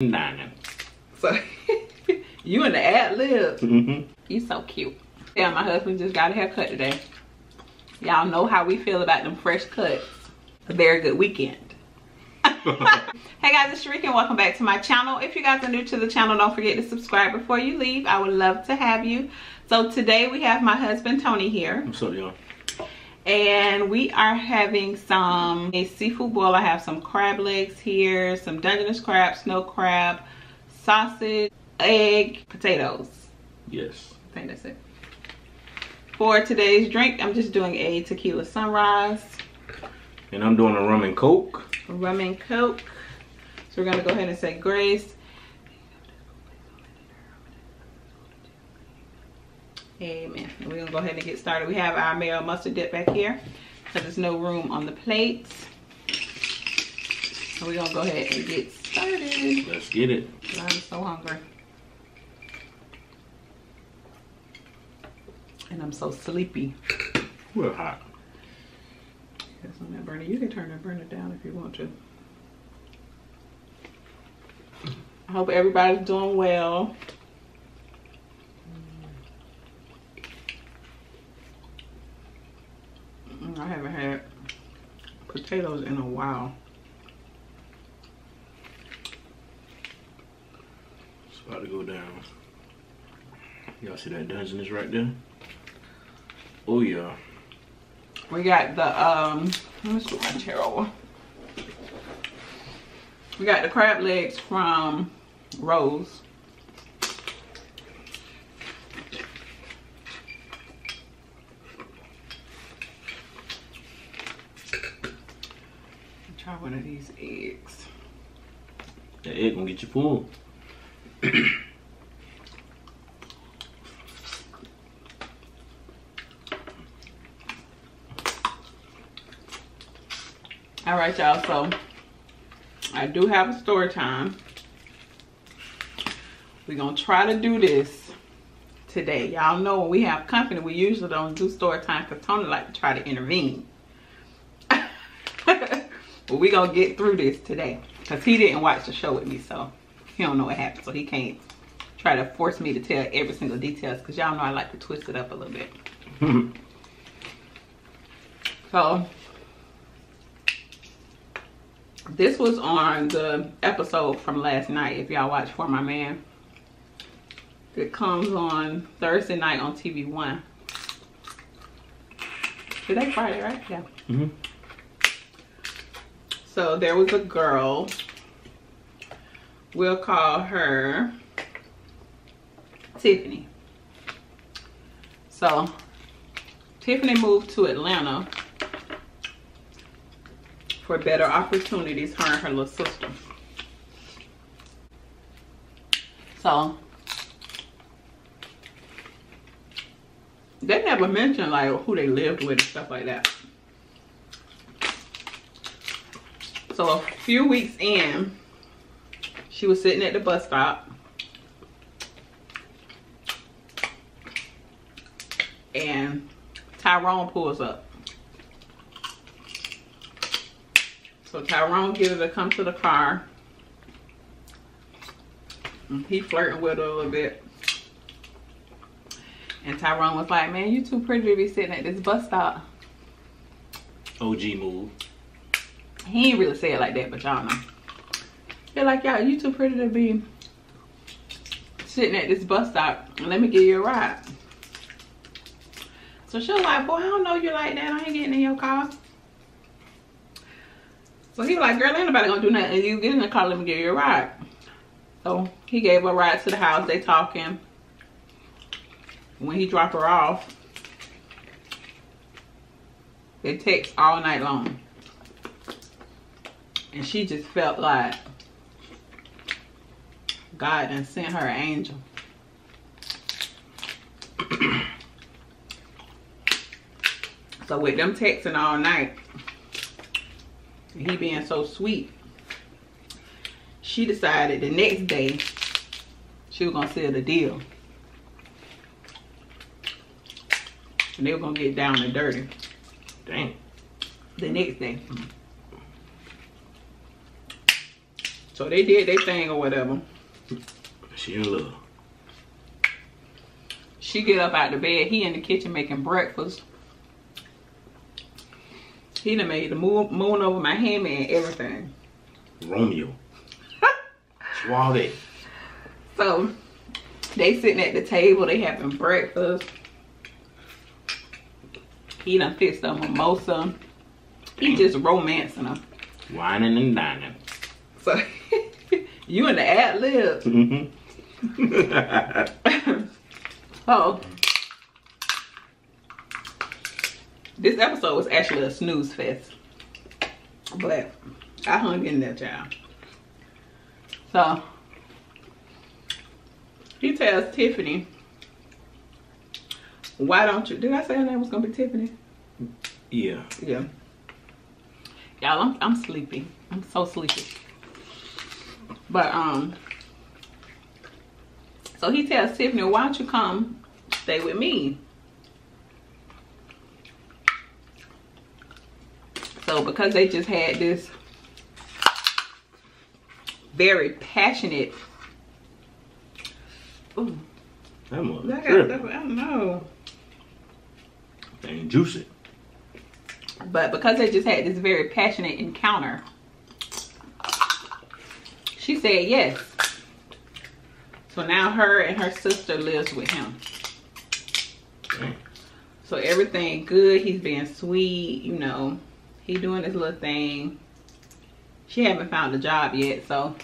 9. So you in the ad lib. Mm-hmm. He's so cute. Yeah, my husband just got a haircut today. Y'all know how we feel about them fresh cuts. A very good weekend. Hey guys, it's Sherika and welcome back to my channel. If you guys are new to the channel, don't forget to subscribe before you leave. I would love to have you. So today we have my husband Tony here. What's up, y'all? And we are having some seafood boil. I have some crab legs here, some Dungeness crab, snow crab, sausage, egg, potatoes. Yes. I think that's it. For today's drink, I'm just doing a tequila sunrise. And I'm doing a rum and coke. Rum and coke. So we're gonna go ahead and say grace. Amen. We're gonna go ahead and get started. We have our mayo mustard dip back here, so there's no room on the plates. So we're gonna go ahead and get started. Let's get it. I'm so hungry. And I'm so sleepy. We're hot. Yes, on that burner. You can turn that burner down if you want to. I hope everybody's doing well. I haven't had potatoes in a while. It's about to go down. Y'all see that Dungeness right there? Oh yeah. We got the let me scoot my chair over. We got the crab legs from Rose. Try one of these eggs. That egg gonna get you full. All right, y'all, so I do have a story time. We're gonna try to do this today. Y'all know when we have company, we usually don't do story time because Tony like to try to intervene. But we're gonna get through this today because he didn't watch the show with me, so he don't know what happened, so he can't try to force me to tell every single detail because y'all know I like to twist it up a little bit. So this was on the episode from last night, if y'all watch For My Man. It comes on Thursday night on TV One. Today, Friday, right? Yeah. Mm-hmm. So there was a girl, we'll call her Tiffany. So Tiffany moved to Atlanta for better opportunities, her and her little sister. So they never mentioned like who they lived with and stuff like that. So a few weeks in, she was sitting at the bus stop and Tyrone pulls up. So Tyrone gives her to come to the car. He flirting with her a little bit. And Tyrone was like, man, you too pretty to be sitting at this bus stop. OG move. He ain't really say it like that, but y'all know. They're like, y'all, you too pretty to be sitting at this bus stop. Let me give you a ride. So she was like, boy, I don't know you like that. I ain't getting in your car. So he was like, girl, ain't nobody gonna do nothing. You get in the car, let me give you a ride. So he gave her a ride to the house. They talking. When he dropped her off, they text all night long. And she just felt like God done sent her an angel. So with them texting all night, he being so sweet, she decided the next day she was gonna seal the deal and they were gonna get down and dirty. Dang. The next day So they did their thing or whatever. She in love. She get up out the bed. He in the kitchen making breakfast. He done made the moon over my hammy and everything. Romeo. Swallow that. So they sitting at the table. They having breakfast. He done fixed a mimosa. He just romancing her. Whining and dining. So you in the ad lib. Mm-hmm. Oh. This episode was actually a snooze fest. But I hung in there, child. So he tells Tiffany, why don't you, did I say her name was gonna be Tiffany? Yeah. Yeah. Y'all, I'm sleepy. I'm so sleepy. But so he tells Tiffany, why don't you come stay with me? So because they just had this very passionate, ooh, that mother trip. I don't know. They ain't juicy. But because they just had this very passionate encounter, she said yes. So now her and her sister lives with him. Dang. So everything good. He's being sweet, you know. He doing his little thing. She haven't found a job yet, so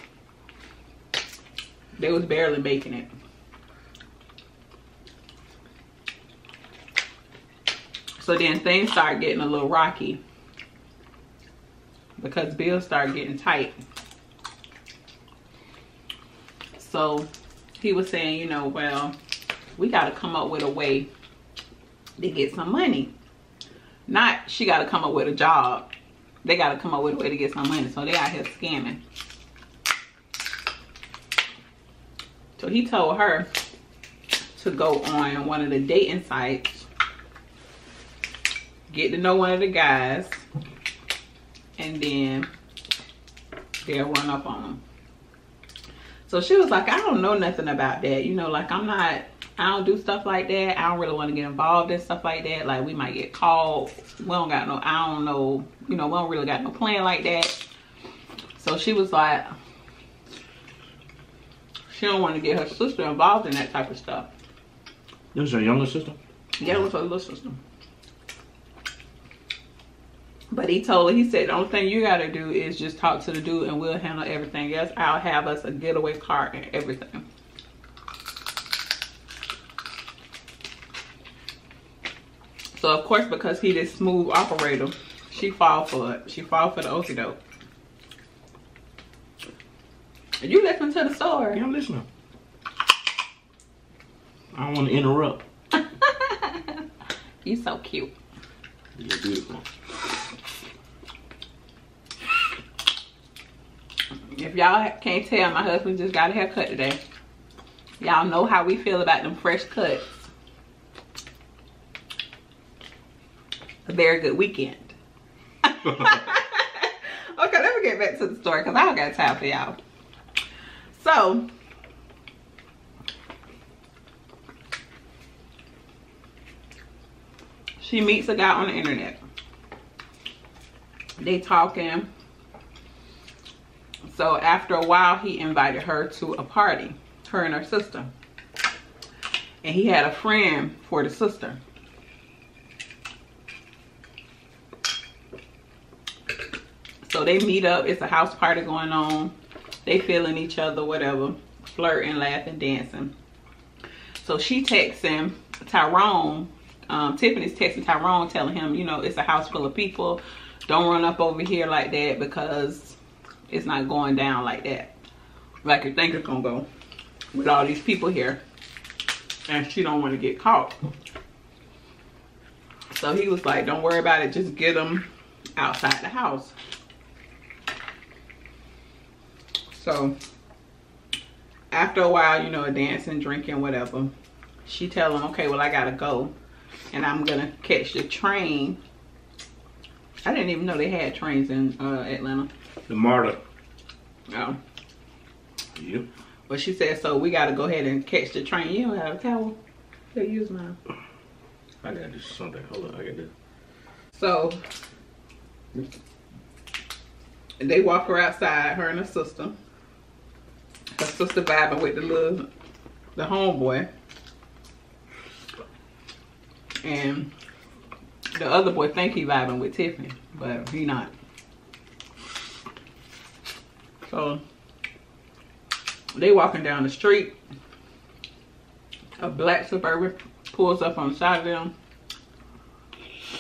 they was barely making it. So then things start getting a little rocky because bills start getting tight. So he was saying, you know, well, we got to come up with a way to get some money. Not she got to come up with a job. They got to come up with a way to get some money. So they out here scamming. So he told her to go on one of the dating sites, get to know one of the guys, and then they'll run up on them. So she was like, I don't know nothing about that. You know, like I don't do stuff like that. I don't really want to get involved in stuff like that. Like we might get called. We don't got no, I don't know, you know, we don't really got no plan like that. So she was like, she don't want to get her sister involved in that type of stuff. This is her younger sister? Yeah, it was her little sister. But he told her, he said, the only thing you gotta do is just talk to the dude and we'll handle everything else. I'll have us a getaway car and everything. So of course, because he this smooth operator, she fall for it. She fall for the okie doke. Are you listening to the story? Yeah, I'm listening. I don't want to interrupt. You so cute. You're beautiful. If y'all can't tell, my husband just got a haircut today. Y'all know how we feel about them fresh cuts. A very good weekend. Okay, let me get back to the story because I don't got time for y'all. So she meets a guy on the internet. They talking. So after a while, he invited her to a party, her and her sister. And he had a friend for the sister. So they meet up. It's a house party going on. They feeling each other, whatever. Flirting, laughing, dancing. So she texting Tyrone. Tiffany's texting Tyrone telling him, you know, it's a house full of people. Don't run up over here like that because it's not going down like that, like you think it's gonna go with all these people here, and she don't want to get caught. So he was like, don't worry about it, just get them outside the house. So after a while, you know, dancing, drinking, whatever, she tell him, okay, well, I gotta go and I'm gonna catch the train. I didn't even know they had trains in Atlanta. The MARTA. Oh. Yep. But she said, so we got to go ahead and catch the train. You don't have a towel. They'll use mine. I got this something. Hold on, I got this. So, they walk her outside, her and her sister. Her sister vibing with the homeboy. And the other boy think he vibing with Tiffany, but he not. So, they walking down the street. A black Suburban pulls up on the side of them.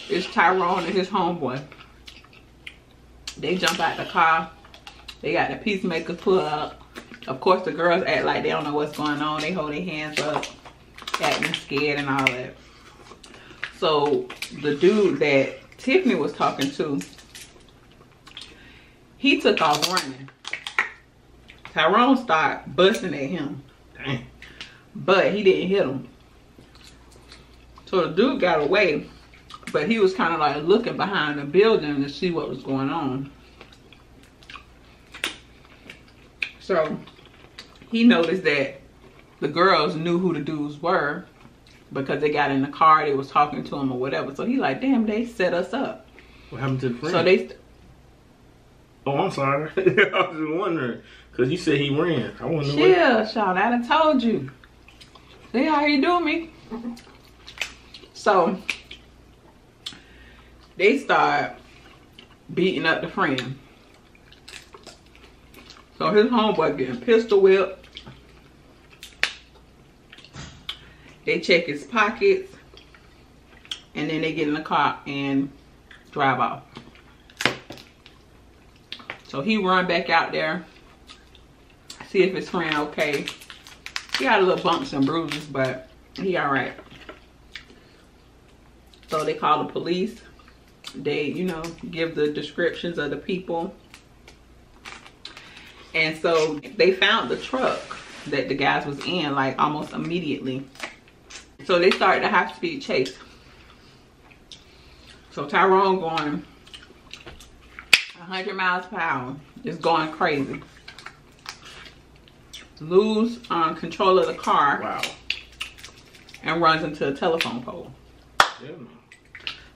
It's Tyrone and his homeboy. They jump out the car. They got the peacemakers pull up. Of course, the girls act like they don't know what's going on. They hold their hands up, acting scared and all that. So, the dude that Tiffany was talking to, he took off running. Tyrone started busting at him. Dang. But he didn't hit him. So the dude got away, but he was kind of like looking behind the building to see what was going on. So he noticed that the girls knew who the dudes were because they got in the car, they was talking to him or whatever. So he like, damn, they set us up. What happened to the friend? So they... Oh, I'm sorry. I was just wondering because you said he ran. I wonder what. Yeah, Sean, I done told you. See how you do me. So they start beating up the friend. So his homeboy getting pistol whipped. They check his pockets, and then they get in the car and drive off. So he run back out there, see if his friend okay. He got a little bumps and bruises, but he all right. So they call the police. They, you know, give the descriptions of the people. And so they found the truck that the guys was in, like, almost immediately. So they started a high-speed chase. So Tyrone going 100 miles per hour. It's going crazy. Lose control of the car. Wow. And runs into a telephone pole. Yeah.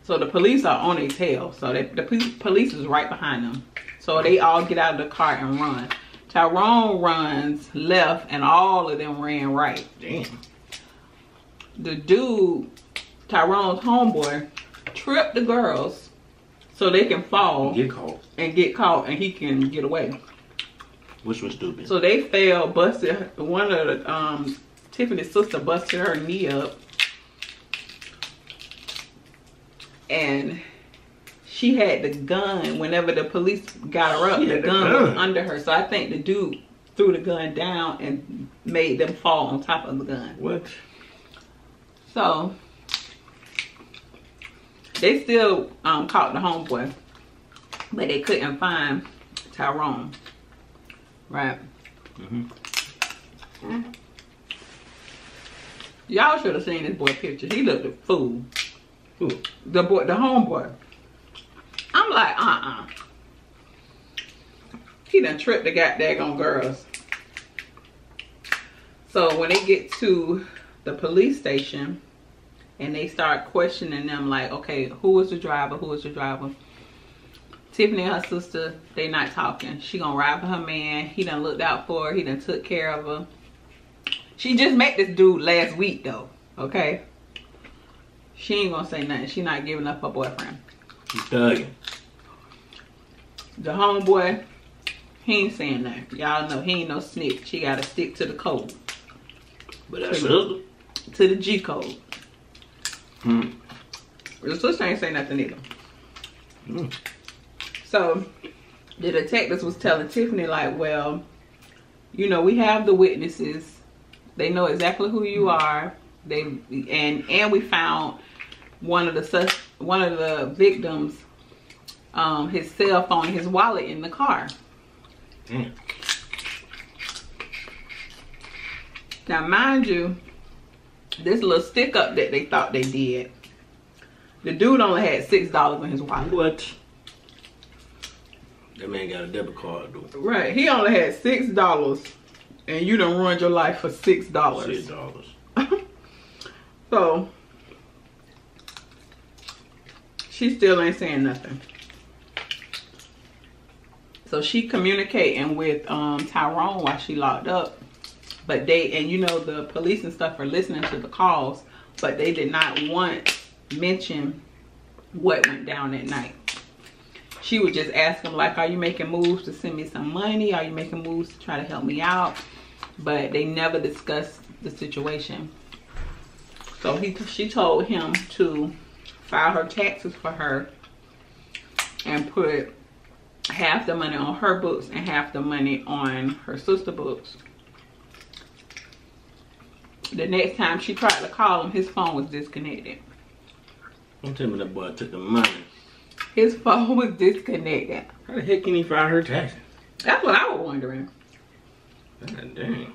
So the police are on their tail. So the police is right behind them. So they all get out of the car and run. Tyrone runs left and all of them ran right. Damn. The dude, Tyrone's homeboy, tripped the girls so they can fall and get caught and he can get away. Which was stupid. So they fell, busted one of the Tiffany's sister busted her knee up, and she had the gun. Whenever the police got her up, the gun was under her. So I think the dude threw the gun down and made them fall on top of the gun. What? So they still caught the homeboy, but they couldn't find Tyrone. Right. Mm-hmm. Y'all should have seen this boy picture. He looked a fool. Who? The boy, the homeboy. I'm like, He done tripped the goddamn girls. So when they get to the police station and they start questioning them, like, okay, who was the driver? Who was the driver? Tiffany and her sister, they not talking. She gonna ride for her man. He done looked out for her. He done took care of her. She just met this dude last week though, okay? She ain't gonna say nothing. She not giving up her boyfriend. She's thugging. The homeboy, he ain't saying nothing. Y'all know he ain't no snitch. She gotta stick to the code. But that's to the G code. Hmm. The sister ain't say nothing either. Hmm. So the detectives was telling Tiffany, like, well, you know, we have the witnesses. They know exactly who you are. They and we found one of the victims, his cell phone, his wallet in the car. Damn. Now, mind you, this little stick up that they thought they did, the dude only had $6 in his wallet. What? That man got a debit card, dude. Right. He only had $6 and you done ruined your life for $6. $6. So she still ain't saying nothing. So she communicating with Tyrone while she locked up, but they, and you know, the police and stuff are listening to the calls, but they did not once mention what went down that night. She would just ask them, like, are you making moves to send me some money? Are you making moves to try to help me out? But they never discussed the situation. So she told him to file her taxes for her and put half the money on her books and half the money on her sister books. The next time she tried to call him, his phone was disconnected. Don't tell me that boy took the money. His phone was disconnected. How the heck can he file her taxes? That's what I was wondering. God dang.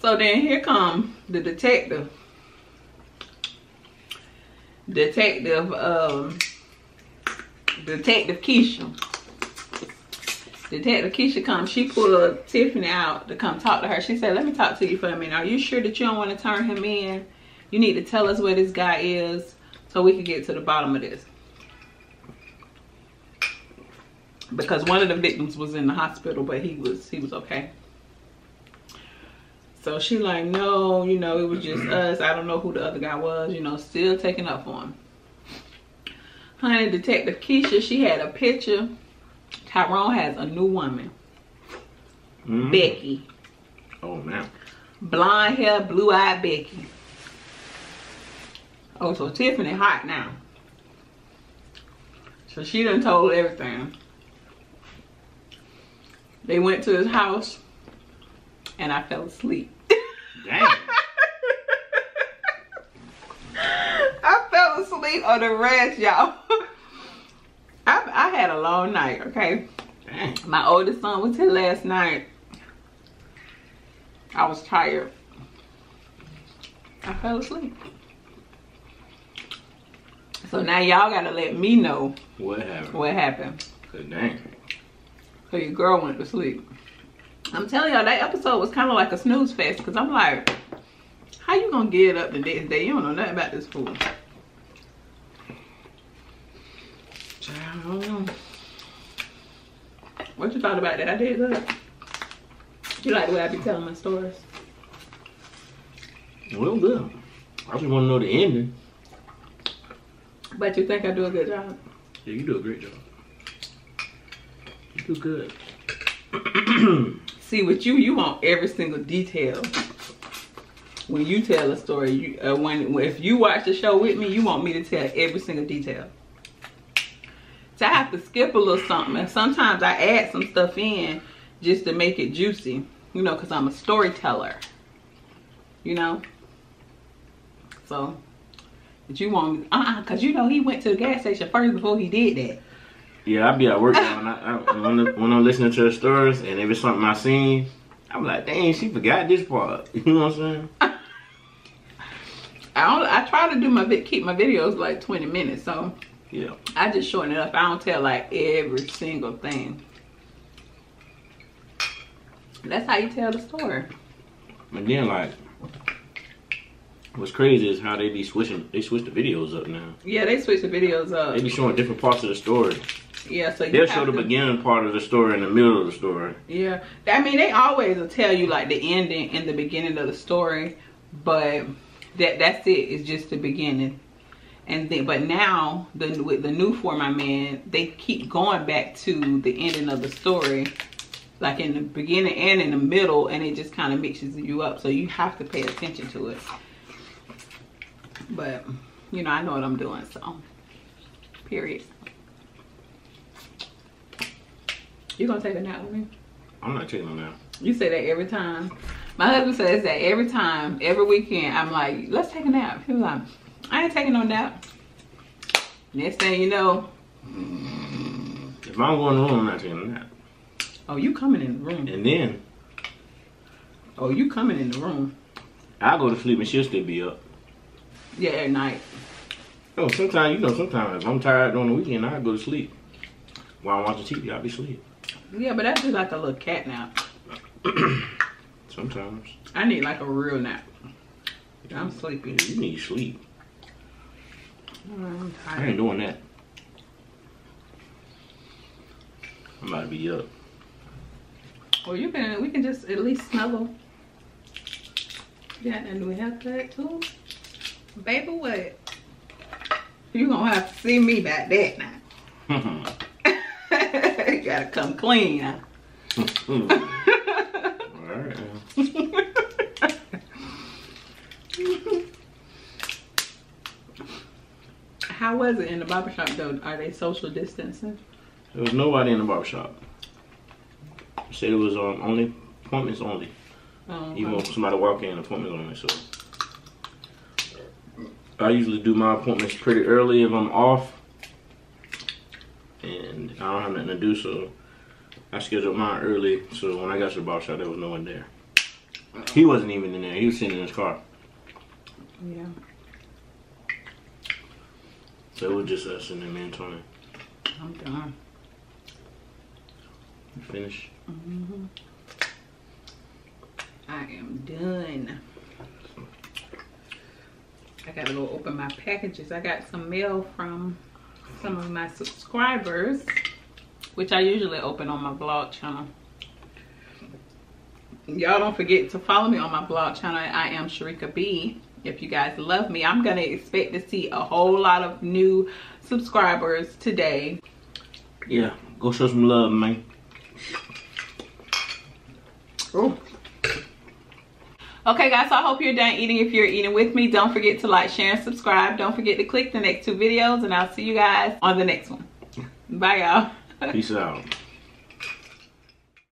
So then here comes the detective. Detective Keisha. Detective Keisha comes. She pulled Tiffany out to come talk to her. She said, let me talk to you for a minute. Are you sure that you don't want to turn him in? You need to tell us where this guy is so we can get to the bottom of this. Because one of the victims was in the hospital, but he was okay. So she like, no, you know, it was just us. I don't know who the other guy was, you know, still taking up for him. Honey, Detective Keisha, she had a picture. Tyrone has a new woman. Becky. Oh, man. Blonde hair, blue-eyed Becky. Oh, so Tiffany hot now. So she done told everything. They went to his house and I fell asleep. Damn. I fell asleep on the rest, y'all. I had a long night, okay? Dang. My oldest son was here last night. I was tired. I fell asleep. So now y'all gotta let me know what happened. What happened? Good dang. So your girl went to sleep. I'm telling y'all, that episode was kind of like a snooze fest, because I'm like, how you gonna get up the next day? You don't know nothing about this fool. What you thought about that? I did good. You like the way I be telling my stories? Well, good. I just want to know the ending. But you think I do a good job? Yeah, you do a great job. You do good. See, with you want every single detail. When you tell a story, if you watch the show with me, you want me to tell every single detail. So I have to skip a little something, and sometimes I add some stuff in just to make it juicy, you know, because I'm a storyteller, you know. So, but you want me, because you know he went to the gas station first before he did that. Yeah, I be at work now, and when I'm listening to the stories, and if it's something I seen, I'm like, dang, she forgot this part. You know what I'm saying? I try to do keep my videos like 20 minutes, so. Yeah. I just shorten it up. I don't tell like every single thing. That's how you tell the story. And then like, what's crazy is how they be switching. They switch the videos up now. Yeah, they switch the videos up. They be showing different parts of the story. Yeah, so they'll show the beginning part of the story and the middle of the story. Yeah, I mean they always will tell you like the ending and the beginning of the story, but that's it. It's just the beginning. And then, but now, with the new For My Man, they keep going back to the ending of the story, like in the beginning and in the middle, and it just kind of mixes you up. So you have to pay attention to it. But, you know, I know what I'm doing, so, period. You gonna take a nap with me? I'm not taking a nap. You say that every time. My husband says that every time, every weekend, I'm like, let's take a nap. He was like, I ain't taking no nap. Next thing you know. If I'm going in the room, I'm not taking a nap. Oh, you coming in the room. And then. Oh, you coming in the room. I go to sleep and she'll still be up. Yeah, at night. Oh, sometimes, you know, sometimes if I'm tired during the weekend, I go to sleep. While I'm watching TV, I'll be asleep. Yeah, but that's just like a little cat nap. Sometimes. I need like a real nap. I'm sleepy. Yeah, you need sleep. I'm tired. I ain't doing that. I'm about to be up. Well, you can. We can just at least snuggle. Yeah, and we have that too. Baby, what? You gonna have to see me about that now. You gotta come clean now. Alright. How was it in the barbershop though? Are they social distancing? There was nobody in the barbershop. They said it was only appointments only. Even if somebody walk in, appointments only. So I usually do my appointments pretty early if I'm off, and I don't have nothing to do, so I scheduled mine early. So when I got to the barbershop, there was no one there. He wasn't even in there. He was sitting in his car. Yeah. So it was just us and then me and Tony. I'm done. You finished? Mm-hmm. I am done. I gotta go open my packages. I got some mail from some of my subscribers, which I usually open on my vlog channel. Y'all don't forget to follow me on my vlog channel. I am Sharika B. If you guys love me, I'm gonna expect to see a whole lot of new subscribers today. Yeah, go show some love, man. Oh. Okay guys, so I hope you're done eating. If you're eating with me, don't forget to like, share, and subscribe. Don't forget to click the next two videos, and I'll see you guys on the next one. Bye y'all. Peace out.